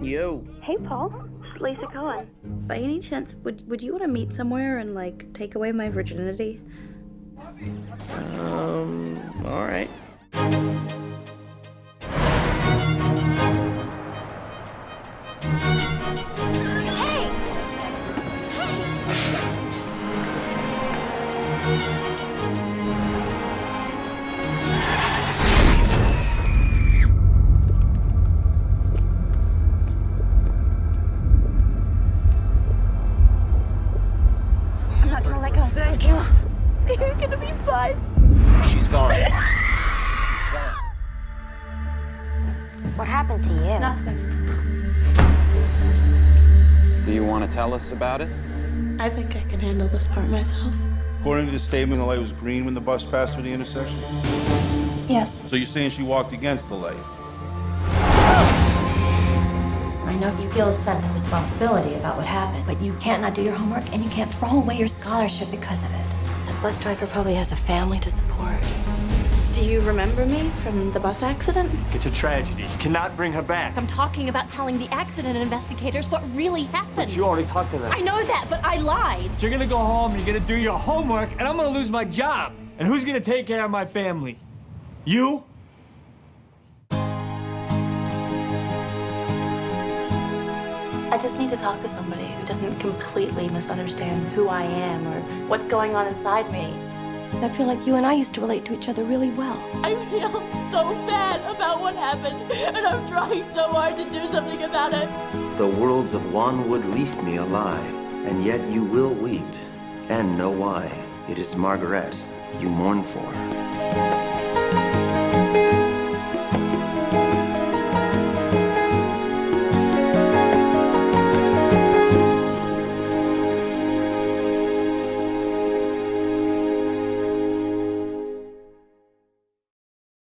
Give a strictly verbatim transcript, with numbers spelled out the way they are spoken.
Yo. Hey, Paul. It's Lisa Cohen. By any chance, would would you want to meet somewhere and like take away my virginity? Um. All right. You're gonna be fine. She's gone. She's gone. What happened to you? Nothing. Do you want to tell us about it? I think I can handle this part myself. According to the statement, the light was green when the bus passed through the intersection? Yes. So you're saying she walked against the light? Oh. I know you feel a sense of responsibility about what happened, but you can't not do your homework, and you can't throw away your scholarship because of it. Bus driver probably has a family to support. Do you remember me from the bus accident? It's a tragedy. You cannot bring her back. I'm talking about telling the accident investigators what really happened. But you already talked to them. I know that, but I lied. You're gonna go home, you're gonna do your homework, and I'm gonna lose my job. And who's gonna take care of my family? You? I just need to talk to somebody who doesn't completely misunderstand who I am or what's going on inside me. I feel like you and I used to relate to each other really well. I feel so bad about what happened, and I'm trying so hard to do something about it. The worlds of one would leave me alive, and yet you will weep and know why. It is Margaret you mourn for.